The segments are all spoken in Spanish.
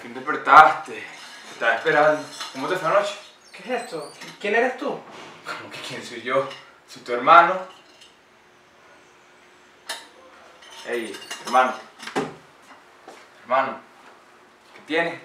fin despertaste. Te estaba esperando. ¿Cómo te fue anoche? ¿Qué es esto? ¿Quién eres tú? ¿Cómo que quién soy yo? Soy tu hermano. Ey, hermano. Hermano. ¿Qué tienes?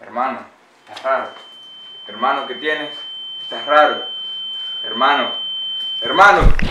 Hermano, estás raro. Hermano, ¿qué tienes? Estás raro. Hermano. Hermano.